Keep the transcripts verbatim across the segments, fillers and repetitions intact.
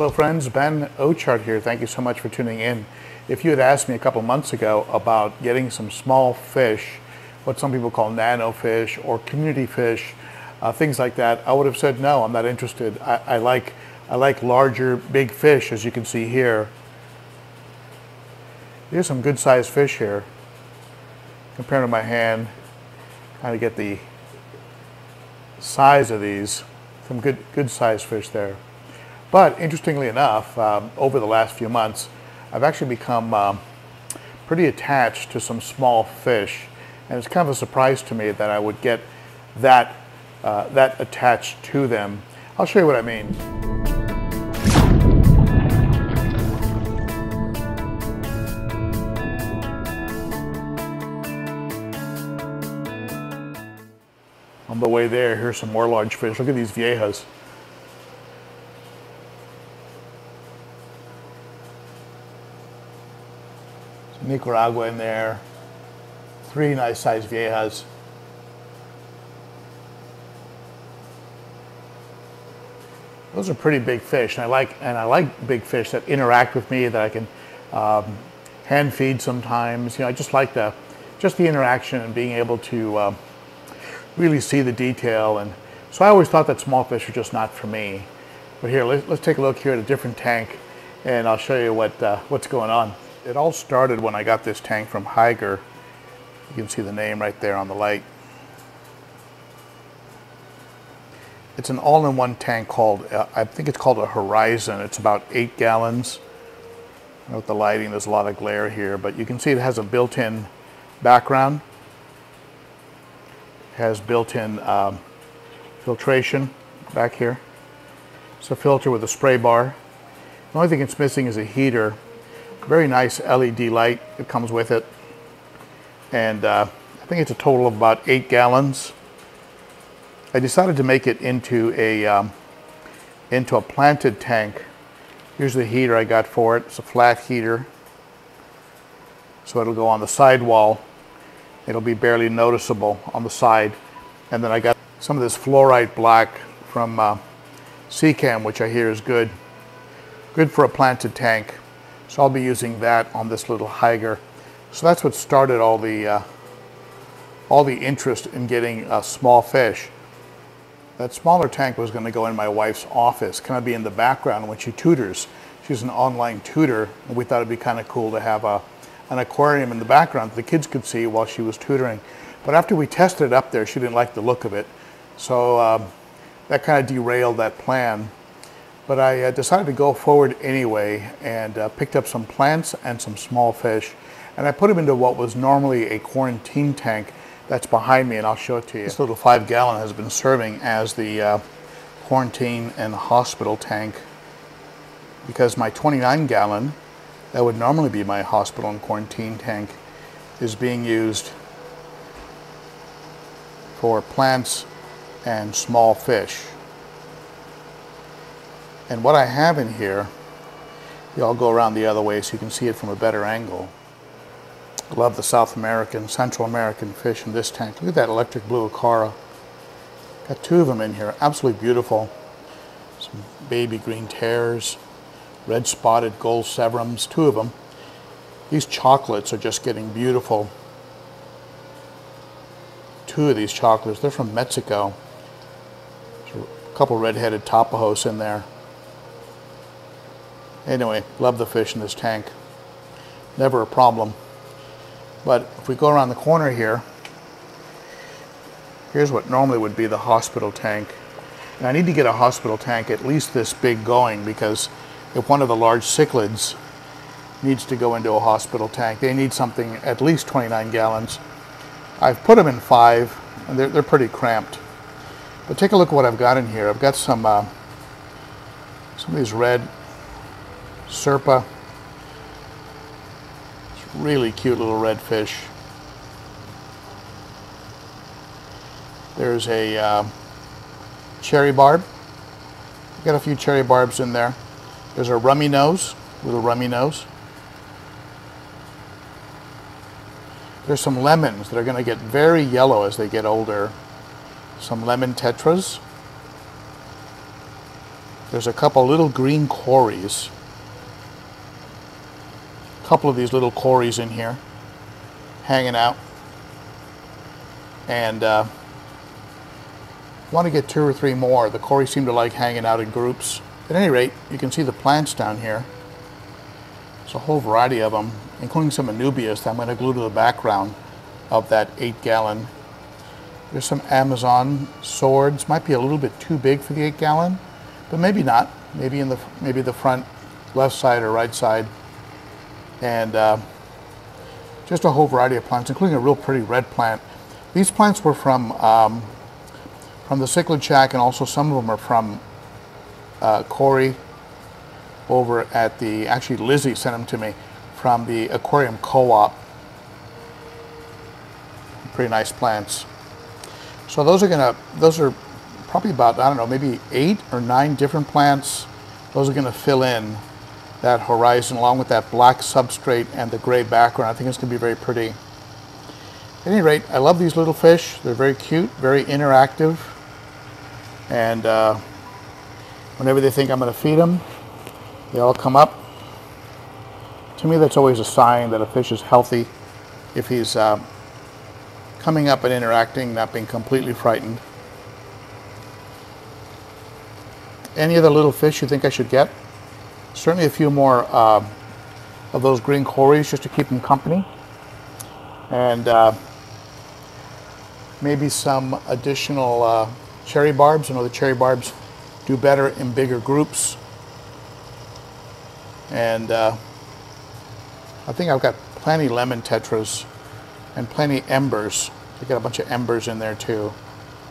Hello friends, Ben Ochart here. Thank you so much for tuning in. If you had asked me a couple months ago about getting some small fish, what some people call nano fish or community fish, uh, things like that, I would have said no, I'm not interested. I, I, like, I like larger, big fish, as you can see here. There's some good sized fish here. Compared to my hand, trying to get the size of these. Some good, good sized fish there. But interestingly enough, um, over the last few months, I've actually become um, pretty attached to some small fish. And it's kind of a surprise to me that I would get that, uh, that attached to them. I'll show you what I mean. On the way there, here's some more large fish. Look at these viejas. Nicaragua in there, three nice sized viejas. Those are pretty big fish, and I like and I like big fish that interact with me, that I can um, hand feed sometimes. You know, I just like the just the interaction and being able to um, really see the detail. And so I always thought that small fish are just not for me. But here, let's, let's take a look here at a different tank, and I'll show you what uh, what's going on. It all started when I got this tank from Hygger. You can see the name right there on the light. It's an all-in-one tank called, uh, I think it's called a Horizon. It's about eight gallons. And with the lighting, there's a lot of glare here, but you can see it has a built-in background. It has built-in um, filtration back here. It's a filter with a spray bar. The only thing it's missing is a heater. Very nice L E D light that comes with it, and uh, I think it's a total of about eight gallons. I decided to make it into a um, into a planted tank. Here's the heater I got for it. It's a flat heater, so it'll go on the sidewall. It'll be barely noticeable on the side, and then I got some of this fluorite black from uh, SeaChem, which I hear is good, good for a planted tank. So I'll be using that on this little Hygger. So that's what started all the uh, all the interest in getting a small fish. That smaller tank was going to go in my wife's office, kind of be in the background when she tutors. She's an online tutor, and we thought it'd be kind of cool to have a an aquarium in the background that the kids could see while she was tutoring. But after we tested it up there, she didn't like the look of it, so um, that kind of derailed that plan. But I uh, decided to go forward anyway, and uh, picked up some plants and some small fish, and I put them into what was normally a quarantine tank that's behind me, and I'll show it to you. This little five gallon has been serving as the uh, quarantine and hospital tank, because my twenty-nine gallon, that would normally be my hospital and quarantine tank, is being used for plants and small fish. And what I have in here, you know, I'll go around the other way so you can see it from a better angle. I love the South American, Central American fish in this tank. Look at that electric blue Ochara. Got two of them in here, absolutely beautiful. Some baby green tares, red spotted gold severums, two of them. These chocolates are just getting beautiful. Two of these chocolates, they're from Mexico. There's a couple red-headed tapajos in there. Anyway, love the fish in this tank. Never a problem. But if we go around the corner here, here's what normally would be the hospital tank. And I need to get a hospital tank at least this big going, because if one of the large cichlids needs to go into a hospital tank, they need something at least twenty-nine gallons. I've put them in five, and they're, they're pretty cramped. But take a look at what I've got in here. I've got some, uh, some of these red Serpa. It's really cute little red fish. There's a uh, cherry barb. Got a few cherry barbs in there. There's a rummy nose, little rummy nose. There's some lemons that are going to get very yellow as they get older. Some lemon tetras. There's a couple little green quarries. A couple of these little quarries in here, hanging out. And uh, want to get two or three more. The quarries seem to like hanging out in groups. At any rate, you can see the plants down here. There's a whole variety of them, including some anubias that I'm going to glue to the background of that eight gallon. There's some Amazon swords. Might be a little bit too big for the eight gallon, but maybe not. Maybe in the maybe the front left side or right side. And uh, just a whole variety of plants, including a real pretty red plant. These plants were from um, from the Cichlid Shack, and also some of them are from uh, Corey over at the, actually Lizzie sent them to me, from the Aquarium Co-op. Pretty nice plants. So those are gonna, those are probably about, I don't know, maybe eight or nine different plants. Those are gonna fill in that horizon along with that black substrate and the gray background. I think it's gonna be very pretty. At any rate, I love these little fish. They're very cute, very interactive. And uh, whenever they think I'm gonna feed them, they all come up. To me, that's always a sign that a fish is healthy, if he's uh, coming up and interacting, not being completely frightened. Any other little fish you think I should get? Certainly a few more uh, of those green quarries, just to keep them company. And uh, maybe some additional uh, cherry barbs. I know the cherry barbs do better in bigger groups. And uh, I think I've got plenty lemon tetras and plenty embers. I got a bunch of embers in there too.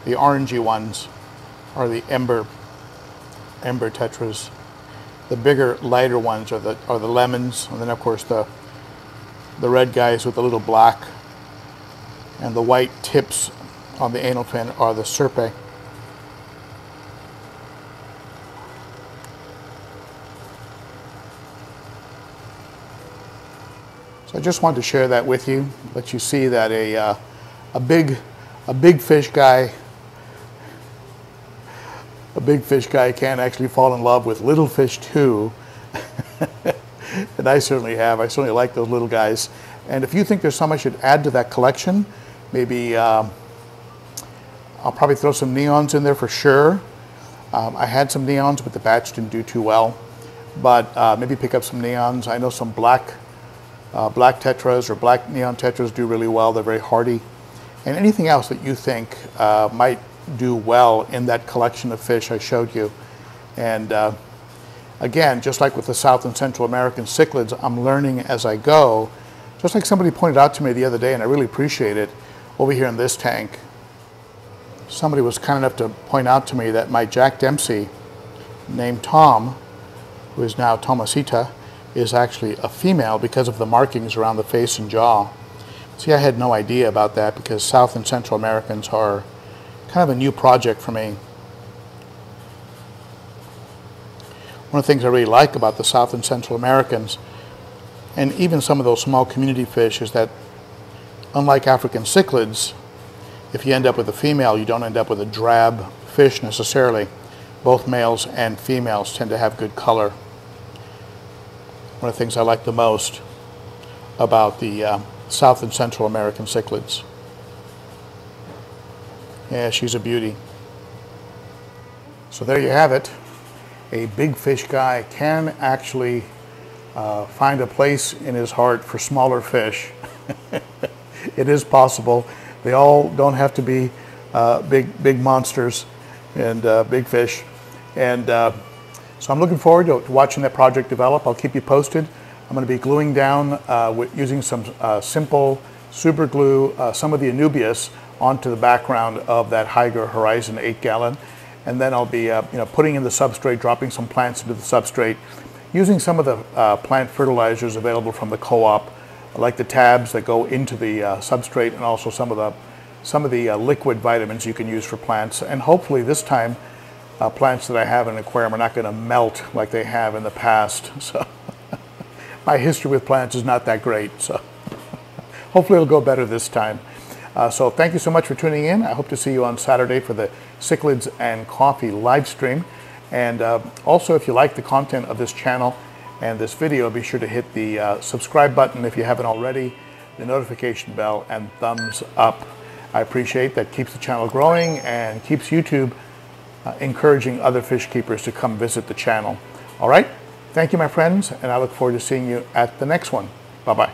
The orangey ones are the ember ember tetras. The bigger, lighter ones are the are the lemons, and then of course the the red guys with the little black and the white tips on the anal fin are the serpe. So I just wanted to share that with you, let you see that a uh, a big a big fish guy a big fish guy can actually fall in love with little fish too. And I certainly have. I certainly like those little guys. And if you think there's some I should add to that collection, maybe um, I'll probably throw some neons in there for sure. Um, I had some neons, but the batch didn't do too well. But uh, maybe pick up some neons. I know some black. Uh, black tetras or black neon tetras do really well. They're very hardy. And anything else that you think uh, might do well in that collection of fish I showed you. And uh, again, just like with the South and Central American cichlids, I'm learning as I go. Just like somebody pointed out to me the other day, and I really appreciate it, over here in this tank. Somebody was kind enough to point out to me that my Jack Dempsey, named Tom, who is now Tomasita, is actually a female because of the markings around the face and jaw. See, I had no idea about that, because South and Central Americans are kind of a new project for me. One of the things I really like about the South and Central Americans, and even some of those small community fish, is that unlike African cichlids, if you end up with a female, you don't end up with a drab fish necessarily. Both males and females tend to have good color. One of the things I like the most about the uh, South and Central American cichlids. Yeah, she's a beauty. So there you have it. A big fish guy can actually uh, find a place in his heart for smaller fish. It is possible. They all don't have to be uh, big, big monsters and uh, big fish. And uh, So I'm looking forward to watching that project develop. I'll keep you posted. I'm going to be gluing down uh, with using some uh, simple super glue, uh, some of the anubias onto the background of that Hygger Horizon eight gallon. And then I'll be uh, you know, putting in the substrate, dropping some plants into the substrate, using some of the uh, plant fertilizers available from the co-op, like the tabs that go into the uh, substrate, and also some of the, some of the uh, liquid vitamins you can use for plants. And hopefully this time, Uh, plants that I have in an aquarium are not going to melt like they have in the past. So my history with plants is not that great. So hopefully it'll go better this time. Uh, so thank you so much for tuning in. I hope to see you on Saturday for the Cichlids and Coffee live stream. And uh, also, if you like the content of this channel and this video, be sure to hit the uh, subscribe button if you haven't already, the notification bell, and thumbs up. I appreciate that. Keeps the channel growing and keeps YouTube uh, encouraging other fish keepers to come visit the channel. All right, thank you, my friends, and I look forward to seeing you at the next one. Bye-bye.